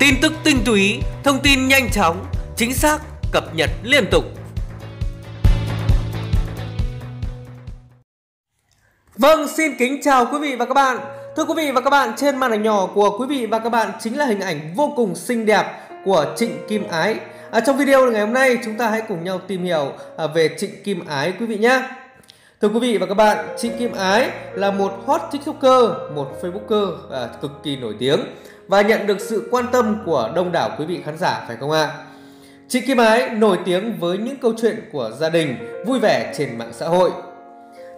Tin tức tinh túy, thông tin nhanh chóng, chính xác, cập nhật liên tục. Vâng, xin kính chào quý vị và các bạn. Thưa quý vị và các bạn, trên màn ảnh nhỏ của quý vị và các bạn chính là hình ảnh vô cùng xinh đẹp của Trịnh Kim Ái. Trong video ngày hôm nay chúng ta hãy cùng nhau tìm hiểu về Trịnh Kim Ái quý vị nhé. Thưa quý vị và các bạn, Trịnh Kim Ái là một hot tiktoker, một facebooker cực kỳ nổi tiếng và nhận được sự quan tâm của đông đảo quý vị khán giả phải không ạ? Trịnh Kim Ái nổi tiếng với những câu chuyện của gia đình vui vẻ trên mạng xã hội.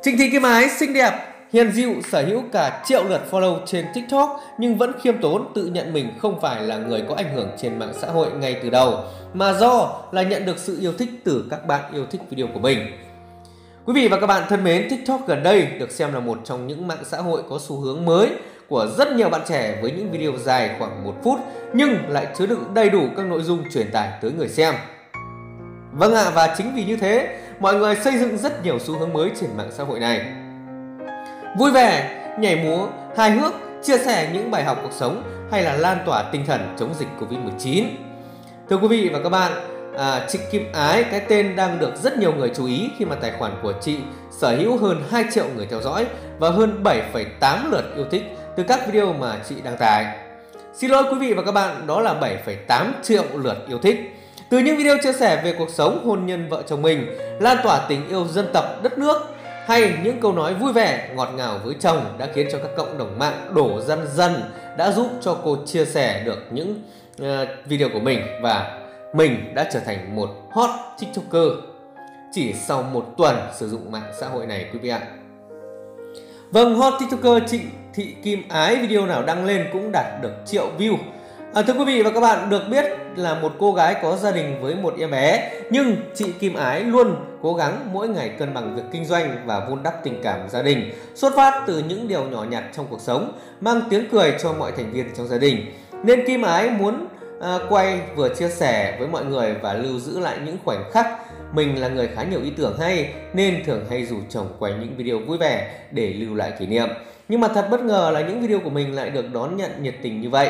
Trịnh Thị Kim Ái xinh đẹp, hiền dịu, sở hữu cả triệu lượt follow trên TikTok nhưng vẫn khiêm tốn, tự nhận mình không phải là người có ảnh hưởng trên mạng xã hội ngay từ đầu mà do là nhận được sự yêu thích từ các bạn yêu thích video của mình. Quý vị và các bạn thân mến, TikTok gần đây được xem là một trong những mạng xã hội có xu hướng mới của rất nhiều bạn trẻ với những video dài khoảng 1 phút nhưng lại chứa đựng đầy đủ các nội dung truyền tải tới người xem. Vâng ạ, và chính vì như thế, mọi người xây dựng rất nhiều xu hướng mới trên mạng xã hội này. Vui vẻ, nhảy múa, hài hước, chia sẻ những bài học cuộc sống hay là lan tỏa tinh thần chống dịch Covid-19. Thưa quý vị và các bạn, Trịnh Kim Ái, cái tên đang được rất nhiều người chú ý khi mà tài khoản của chị sở hữu hơn 2 triệu người theo dõi và hơn 7,8 lượt yêu thích từ các video mà chị đăng tải. Xin lỗi quý vị và các bạn, đó là 7,8 triệu lượt yêu thích. Từ những video chia sẻ về cuộc sống, hôn nhân, vợ chồng mình, lan tỏa tình yêu dân tộc, đất nước hay những câu nói vui vẻ, ngọt ngào với chồng đã khiến cho các cộng đồng mạng đổ dần dần đã giúp cho cô chia sẻ được những video của mình và mình đã trở thành một hot tiktoker chỉ sau 1 tuần sử dụng mạng xã hội này quý vị ạ. Vâng, hot tiktoker Trịnh Thị Kim Ái video nào đăng lên cũng đạt được triệu view. Thưa quý vị và các bạn, được biết là một cô gái có gia đình với một em bé nhưng chị Kim Ái luôn cố gắng mỗi ngày cân bằng việc kinh doanh và vun đắp tình cảm gia đình xuất phát từ những điều nhỏ nhặt trong cuộc sống, mang tiếng cười cho mọi thành viên trong gia đình. Nên Kim Ái muốn quay vừa chia sẻ với mọi người và lưu giữ lại những khoảnh khắc. Mình là người khá nhiều ý tưởng hay nên thường hay rủ chồng quay những video vui vẻ để lưu lại kỷ niệm. Nhưng mà thật bất ngờ là những video của mình lại được đón nhận nhiệt tình như vậy,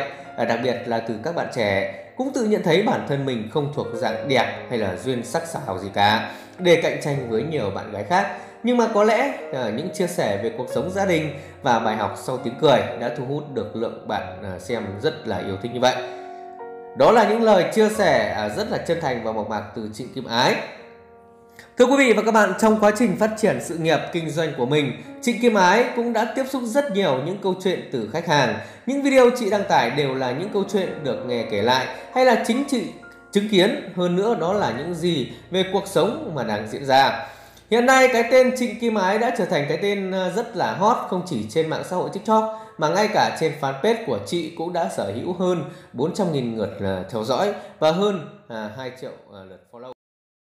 đặc biệt là từ các bạn trẻ cũng tự nhận thấy bản thân mình không thuộc dạng đẹp hay là duyên sắc sảo gì cả để cạnh tranh với nhiều bạn gái khác. Nhưng mà có lẽ những chia sẻ về cuộc sống gia đình và bài học sau tiếng cười đã thu hút được lượng bạn xem rất là yêu thích như vậy. Đó là những lời chia sẻ rất là chân thành và mộc mạc từ Trịnh Kim Ái. Thưa quý vị và các bạn, trong quá trình phát triển sự nghiệp kinh doanh của mình, Trịnh Kim Ái cũng đã tiếp xúc rất nhiều những câu chuyện từ khách hàng. Những video chị đăng tải đều là những câu chuyện được nghe kể lại hay là chính chị chứng kiến, hơn nữa đó là những gì về cuộc sống mà đang diễn ra. Hiện nay cái tên Trịnh Kim Ái đã trở thành cái tên rất là hot không chỉ trên mạng xã hội TikTok mà ngay cả trên fanpage của chị cũng đã sở hữu hơn 400.000 lượt theo dõi và hơn 2 triệu lượt follow.